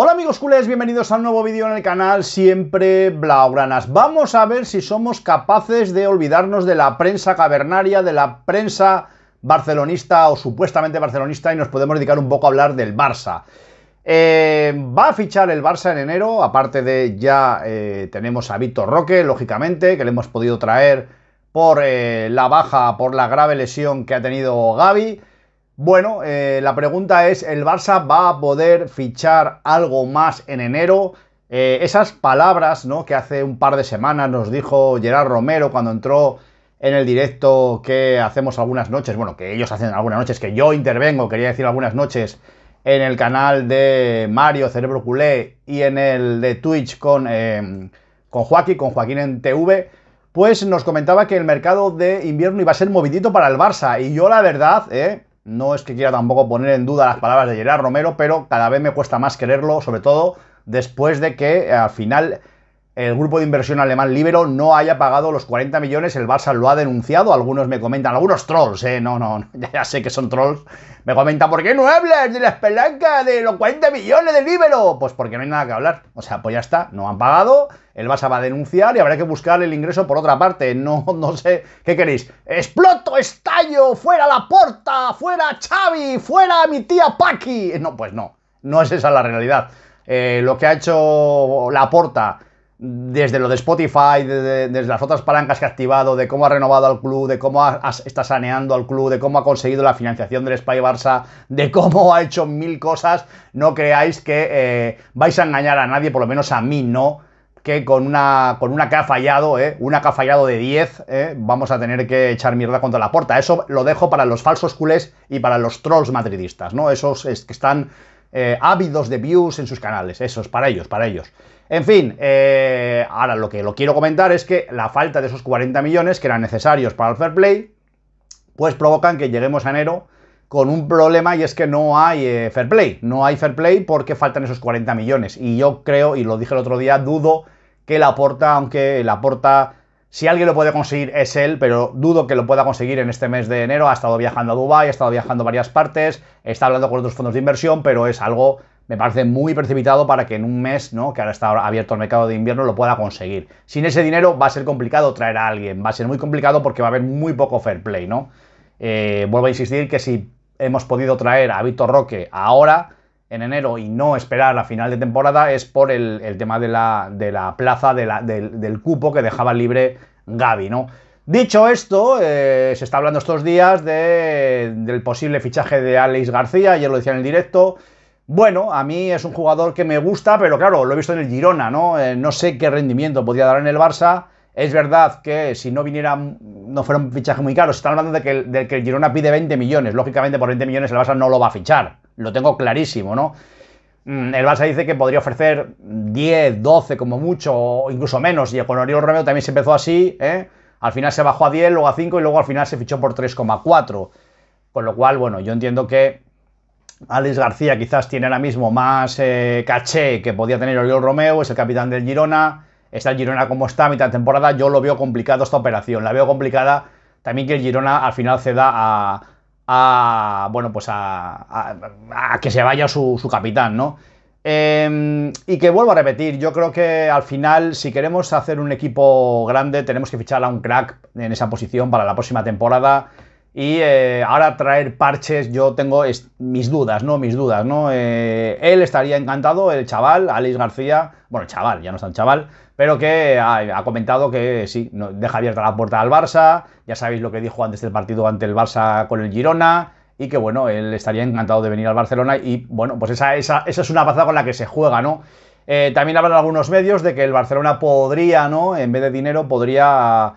Hola amigos culés, bienvenidos a un nuevo vídeo en el canal Siempre Blaugranas. Vamos a ver si somos capaces de olvidarnos de la prensa cavernaria, de la prensa barcelonista o supuestamente barcelonista y nos podemos dedicar un poco a hablar del Barça. Va a fichar el Barça en enero, aparte de ya tenemos a Víctor Roque, lógicamente, que le hemos podido traer por la baja, por la grave lesión que ha tenido Gavi. Bueno, la pregunta es, ¿el Barça va a poder fichar algo más en enero? Esas palabras, ¿no?, que hace un par de semanas nos dijo Gerard Romero cuando entró en el directo que hacemos algunas noches, bueno, que ellos hacen algunas noches, que yo intervengo, quería decir algunas noches, en el canal de Mario Cerebro Culé y en el de Twitch con Joaquín en TV, pues nos comentaba que el mercado de invierno iba a ser movidito para el Barça. Y yo la verdad, no es que quiera tampoco poner en duda las palabras de Gerard Romero, pero cada vez me cuesta más quererlo, sobre todo después de que al final el grupo de inversión alemán Libero no haya pagado los 40 millones, el Barça lo ha denunciado, algunos me comentan, algunos trolls, no, ya sé que son trolls, me comentan, ¿por qué no hablas de las palancas de los 40 millones de Libero? Pues porque no hay nada que hablar, o sea, pues ya está, no han pagado, el Barça va a denunciar y habrá que buscar el ingreso por otra parte, no sé, ¿qué queréis? ¡Exploto, estallo, fuera Laporta, fuera Xavi, fuera mi tía Paqui! No, pues no es esa la realidad. Lo que ha hecho Laporta, desde lo de Spotify, desde las otras palancas que ha activado, de cómo ha renovado al club, de cómo está saneando al club, de cómo ha conseguido la financiación del Espai Barça, de cómo ha hecho mil cosas, no creáis que vais a engañar a nadie, por lo menos a mí no, que con una que ha fallado, una que ha fallado de 10, vamos a tener que echar mierda contra Laporta. Eso lo dejo para los falsos culés y para los trolls madridistas, ¿no? Esos que están ávidos de views en sus canales, eso es para ellos, En fin, ahora lo que lo quiero comentar es que la falta de esos 40 millones que eran necesarios para el Fair Play, pues provocan que lleguemos a enero con un problema y es que no hay Fair Play, porque faltan esos 40 millones y yo creo, y lo dije el otro día, dudo que Laporta, aunque Laporta, si alguien lo puede conseguir es él, pero dudo que lo pueda conseguir en este mes de enero. Ha estado viajando a Dubái, ha estado viajando a varias partes, está hablando con otros fondos de inversión, pero es algo, me parece, muy precipitado para que en un mes, ¿no?, que ahora está abierto el mercado de invierno, lo pueda conseguir. Sin ese dinero va a ser complicado traer a alguien, va a ser muy complicado porque va a haber muy poco fair play, ¿no? Vuelvo a insistir que si hemos podido traer a Víctor Roque ahora, en enero, y no esperar a final de temporada, es por el tema de la plaza, del cupo que dejaba libre Gavi, ¿no? Dicho esto, se está hablando estos días del posible fichaje de Alex García, ayer lo decía en el directo. Bueno, a mí es un jugador que me gusta, pero claro, lo he visto en el Girona, ¿no? No sé qué rendimiento podía dar en el Barça. Es verdad que si no viniera, no fuera un fichaje muy caro. Se está hablando de que el Girona pide 20 millones. Lógicamente, por 20 millones el Barça no lo va a fichar. Lo tengo clarísimo, ¿no? El Barça dice que podría ofrecer 10, 12 como mucho, o incluso menos. Y con Oriol Romeu también se empezó así, Al final se bajó a 10, luego a 5 y luego al final se fichó por 3,4. Con lo cual, bueno, yo entiendo que Alex García quizás tiene ahora mismo más caché que podía tener Oriol Romeu. Es el capitán del Girona. Está el Girona como está a mitad de temporada. Yo lo veo complicado esta operación. La veo complicada también que el Girona al final ceda a que se vaya su capitán, ¿no? Y que vuelvo a repetir, yo creo que al final, si queremos hacer un equipo grande, tenemos que fichar a un crack en esa posición para la próxima temporada. Y ahora traer parches, yo tengo mis dudas, ¿no? Él estaría encantado, el chaval, Alex García, bueno, chaval, ya no es tan chaval, pero que ha comentado que sí, deja abierta la puerta al Barça, ya sabéis lo que dijo antes del partido ante el Barça con el Girona, y que bueno, él estaría encantado de venir al Barcelona, y bueno, pues esa es una pasada con la que se juega, ¿no? También hablan algunos medios de que el Barcelona podría, ¿no?, en vez de dinero, podría,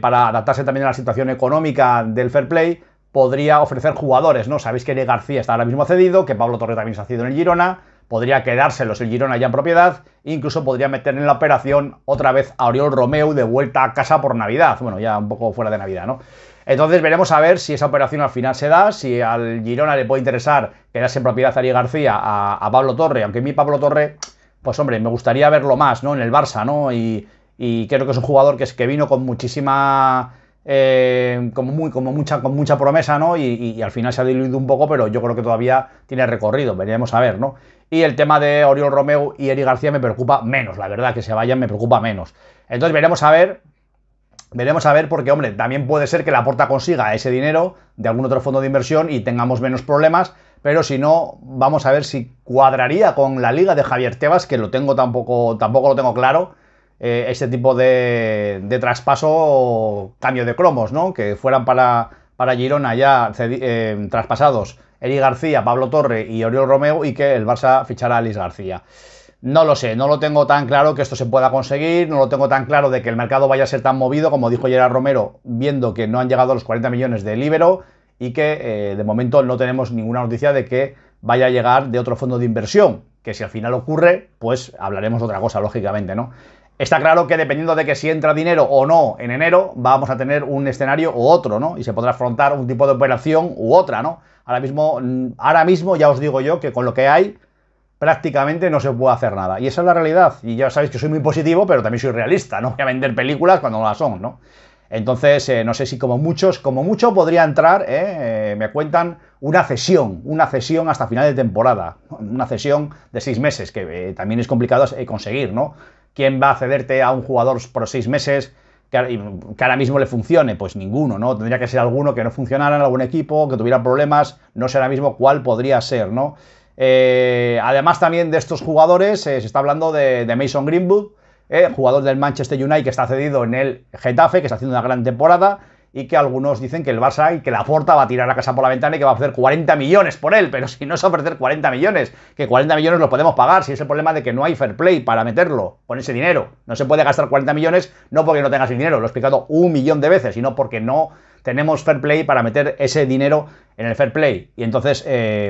para adaptarse también a la situación económica del Fair Play, podría ofrecer jugadores, ¿no? Sabéis que Eric García está ahora mismo cedido, que Pablo Torre también se ha cedido en el Girona, podría quedárselos el Girona ya en propiedad, incluso podría meter en la operación otra vez a Oriol Romeu de vuelta a casa por Navidad, bueno, ya un poco fuera de Navidad, ¿no? Entonces veremos a ver si esa operación al final se da, si al Girona le puede interesar quedarse en propiedad a Eric García, a Pablo Torre, aunque a mí Pablo Torre, pues hombre, me gustaría verlo más, ¿no?, en el Barça, ¿no? Y creo que es un jugador que vino con muchísima, con mucha promesa, ¿no? Y al final se ha diluido un poco, pero yo creo que todavía tiene recorrido, veremos a ver, ¿no? Y el tema de Oriol Romeu y Eric García me preocupa menos, la verdad, que se vayan me preocupa menos. Entonces veremos a ver porque, hombre, también puede ser que Laporta consiga ese dinero de algún otro fondo de inversión y tengamos menos problemas, pero si no, vamos a ver si cuadraría con la Liga de Javier Tebas, que lo tengo tampoco lo tengo claro, este tipo de traspaso o cambio de cromos, ¿no? Que fueran para Girona ya traspasados Eric García, Pablo Torre y Oriol Romeu, y que el Barça fichara a Alex García. No lo sé, no lo tengo tan claro que esto se pueda conseguir, no lo tengo tan claro de que el mercado vaya a ser tan movido, como dijo Gerard Romero, viendo que no han llegado a los 40 millones de Libero y que de momento no tenemos ninguna noticia de que vaya a llegar de otro fondo de inversión, que si al final ocurre, pues hablaremos de otra cosa, lógicamente, ¿no? Está claro que dependiendo de que si entra dinero o no en enero, vamos a tener un escenario u otro, ¿no? Y se podrá afrontar un tipo de operación u otra, ¿no? Ahora mismo ya os digo yo que con lo que hay prácticamente no se puede hacer nada. Y esa es la realidad. Y ya sabéis que soy muy positivo, pero también soy realista. No voy a vender películas cuando no las son, ¿no? Entonces, no sé si como mucho podría entrar, me cuentan, una cesión hasta final de temporada. Una cesión de 6 meses, que también es complicado conseguir, ¿no? ¿Quién va a cederte a un jugador por 6 meses que ahora mismo le funcione? Pues ninguno, ¿no? Tendría que ser alguno que no funcionara en algún equipo, que tuviera problemas, no sé ahora mismo cuál podría ser, ¿no? Además también de estos jugadores, se está hablando de Mason Greenwood, jugador del Manchester United que está cedido en el Getafe, que está haciendo una gran temporada, y que algunos dicen que el Barça y que Laporta va a tirar la casa por la ventana y que va a ofrecer 40 millones por él, pero si no es ofrecer 40 millones, que 40 millones los podemos pagar, si es el problema de que no hay fair play para meterlo con ese dinero. No se puede gastar 40 millones, no porque no tengas el dinero, lo he explicado 1 millón de veces, sino porque no tenemos fair play para meter ese dinero en el fair play. Y entonces,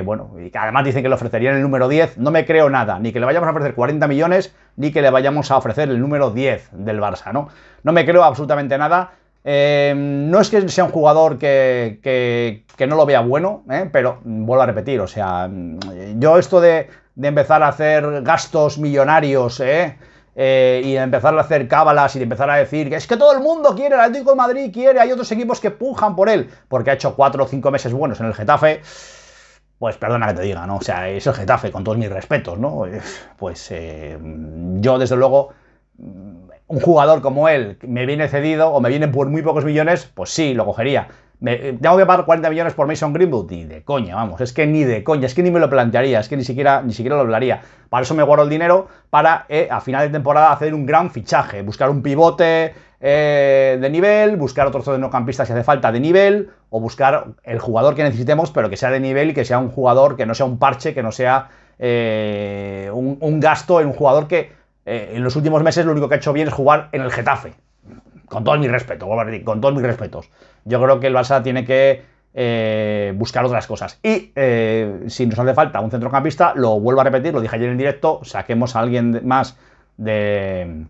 bueno, y además dicen que le ofrecerían el número 10, no me creo nada, ni que le vayamos a ofrecer 40 millones, ni que le vayamos a ofrecer el número 10 del Barça, ¿no? No me creo absolutamente nada. No es que sea un jugador que no lo vea bueno, pero vuelvo a repetir, o sea, yo esto de empezar a hacer gastos millonarios, y de empezar a hacer cábalas y de empezar a decir que es que todo el mundo quiere, el Atlético de Madrid quiere, hay otros equipos que pujan por él, porque ha hecho 4 o 5 meses buenos en el Getafe, pues perdona que te diga, ¿no? O sea, es el Getafe, con todos mis respetos, ¿no? Pues yo desde luego... Un jugador como él me viene cedido o me viene por muy pocos millones, pues sí, lo cogería. Tengo que pagar 40 millones por Mason Greenwood, ni de coña, vamos, es que ni de coña, es que ni me lo plantearía, es que ni siquiera lo hablaría. Para eso me guardo el dinero para a final de temporada hacer un gran fichaje, buscar un pivote de nivel, buscar otro centrocampista si hace falta de nivel, o buscar el jugador que necesitemos, pero que sea de nivel y que sea un jugador que no sea un parche, que no sea un gasto en un jugador que... en los últimos meses lo único que ha hecho bien es jugar en el Getafe. Con todo mi respeto, vuelvo a decir, con todos mis respetos. Yo creo que el Barça tiene que buscar otras cosas. Y si nos hace falta un centrocampista, lo vuelvo a repetir, lo dije ayer en directo, saquemos a alguien más de...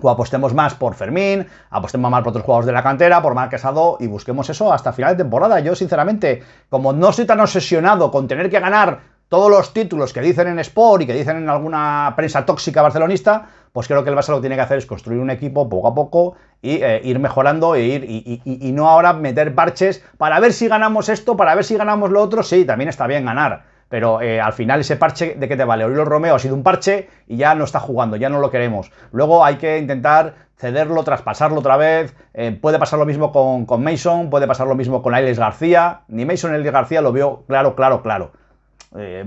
o apostemos más por Fermín, apostemos más por otros jugadores de la cantera, por Marcos Alonso, y busquemos eso hasta final de temporada. Yo, sinceramente, como no estoy tan obsesionado con tener que ganar... todos los títulos que dicen en Sport y que dicen en alguna prensa tóxica barcelonista, pues creo que el Barça lo que tiene que hacer es construir un equipo poco a poco y ir mejorando e ir y no ahora meter parches para ver si ganamos esto, para ver si ganamos lo otro. Sí, también está bien ganar, pero al final ese parche, ¿de qué te vale? Oriol Romeu ha sido un parche y ya no está jugando, ya no lo queremos. Luego hay que intentar... cederlo, traspasarlo otra vez, puede pasar lo mismo con Mason, puede pasar lo mismo con Alex García. Ni Mason ni Alex García lo veo claro.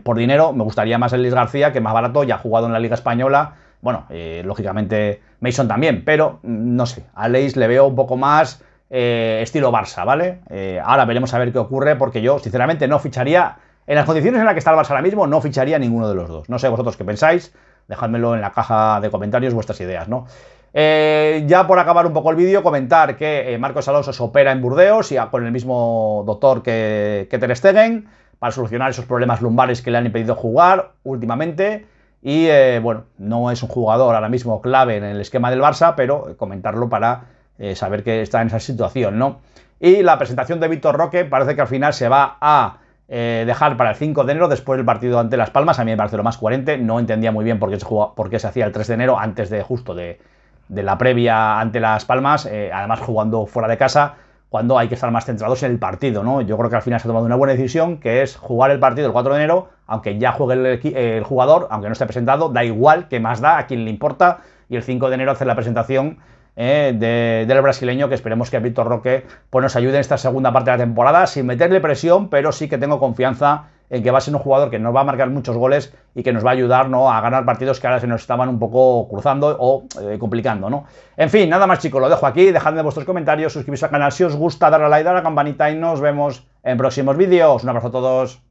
Por dinero me gustaría más Alex García, que más barato, ya ha jugado en la Liga Española. Bueno, lógicamente Mason también, pero no sé, a Alex le veo un poco más estilo Barça, ¿vale? Ahora veremos a ver qué ocurre, porque yo sinceramente no ficharía, en las condiciones en las que está el Barça ahora mismo, no ficharía ninguno de los dos. No sé vosotros qué pensáis, dejádmelo en la caja de comentarios vuestras ideas, ¿no? Ya por acabar un poco el vídeo, comentar que Marcos Alonso se opera en Burdeos y con el mismo doctor que Ter Stegen, para solucionar esos problemas lumbares que le han impedido jugar últimamente. Y bueno, no es un jugador ahora mismo clave en el esquema del Barça, pero comentarlo para saber que está en esa situación, ¿no? Y la presentación de Víctor Roque parece que al final se va a dejar para el 5 de enero después del partido ante Las Palmas. A mí me parece lo más coherente, no entendía muy bien por qué se hacía el 3 de enero antes de justo de la previa ante Las Palmas, además jugando fuera de casa. cuando hay que estar más centrados en el partido, ¿no? Yo creo que al final se ha tomado una buena decisión, que es jugar el partido el 4 de enero, aunque ya juegue el jugador, aunque no esté presentado, da igual, que más da, a quien le importa, y el 5 de enero hacer la presentación del brasileño, que esperemos que Víctor Roque pues nos ayude en esta segunda parte de la temporada, sin meterle presión, pero sí que tengo confianza en que va a ser un jugador que nos va a marcar muchos goles y que nos va a ayudar, ¿no?, a ganar partidos que ahora se nos estaban un poco cruzando o complicando, ¿no? En fin, nada más, chicos, lo dejo aquí, dejadme vuestros comentarios, suscribiros al canal si os gusta, darle a like, darle a la campanita y nos vemos en próximos vídeos. Un abrazo a todos.